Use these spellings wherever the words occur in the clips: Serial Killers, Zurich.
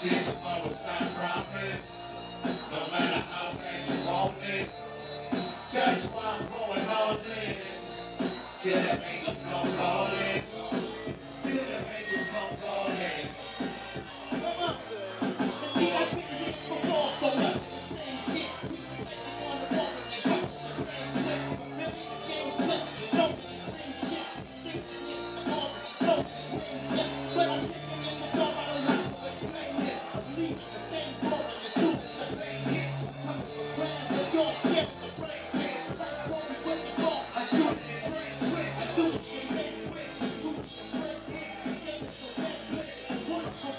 shit most I promise. No matter how bad you want it, just walk on and hold it. Till the angels gon' call it. Till the angels gon' call it. Come on, the VIP hit for more for us. Same shit, we can take it on the ball. But you got the same thing. Remember the game was up, you know the same shit. Distinction is the ball, you know the same shit. When I'm kicking in the door, I don't have to explain it. I'm leaving the same ball and the truth is the same hit. Coming from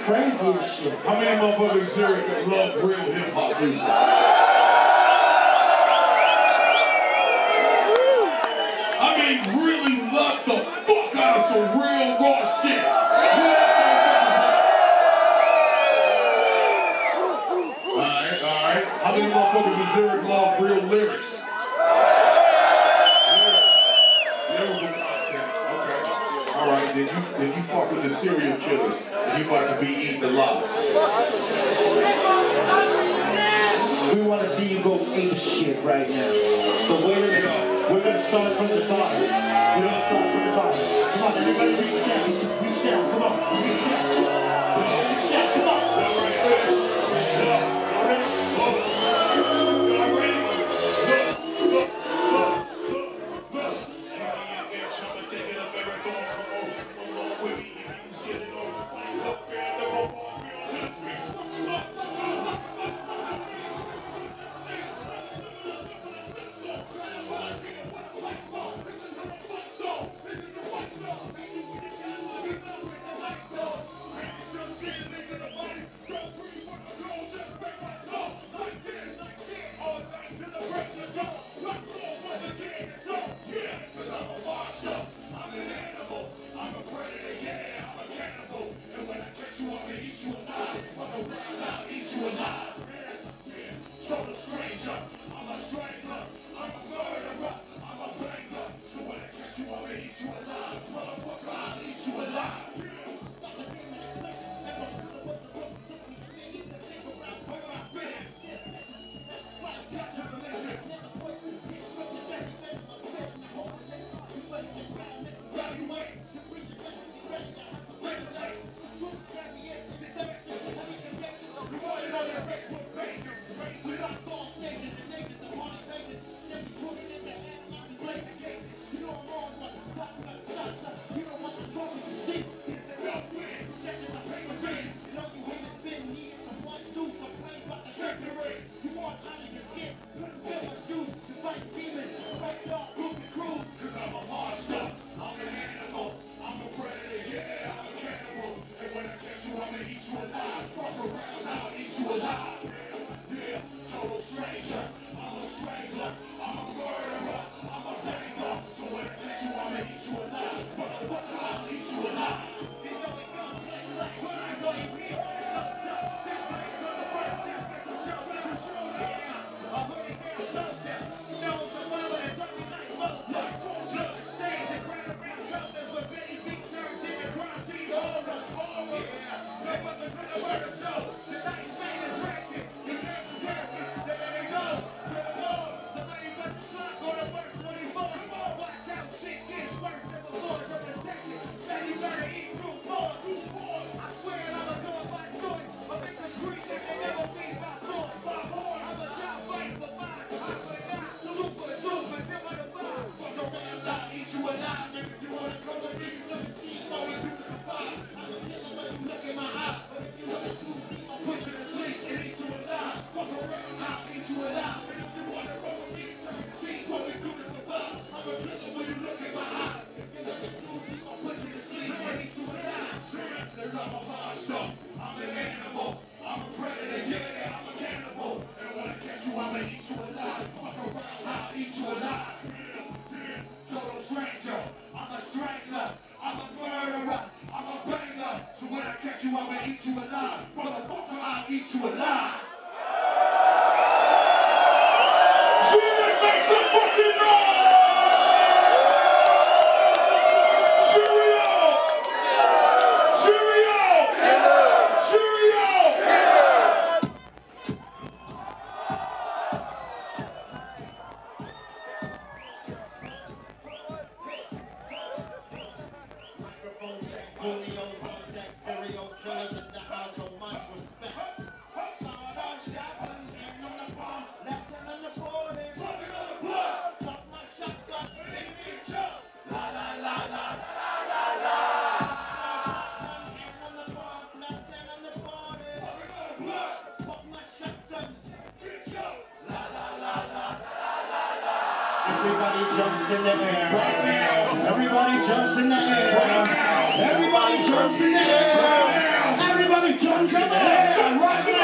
plans of your shit, the brain hit. Like what we with the ball, I shoot it in train switch. I do it in bed switch, I do it in stretch hit. I gave it to that blitz, one of my brain hits. When the people in my stage, do my brain switch. It's your brain on me, this is how the brain hits. One life, this is the mission, this brain hits. I said, let me down and take it, this ball, I can't hit. Don't be creeped outside, don't look at my brain trick. When the brain got quick, it's the end of the brain slick. eat you alive. Zurich, make some fucking noise! Cheerio! Cheerio! Cheerio! Serial killers in the house, so much respect. Shot on shotgun, hand on the bomb, left hand on the board, and fucking on the block. Pop my shotgun, leave me jump. La la la la la la la. Shotgun, hand on the bomb, left hand on the board, and fucking on the block. Pop my shotgun, leave me jump. La la la la la la la. Everybody jumps in the air right now. Everybody jumps in the air right now. Everybody jumps in the air. Come on, rock it up!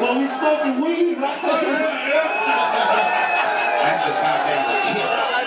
Well, we smoking weed, right? That's the goddamn killer.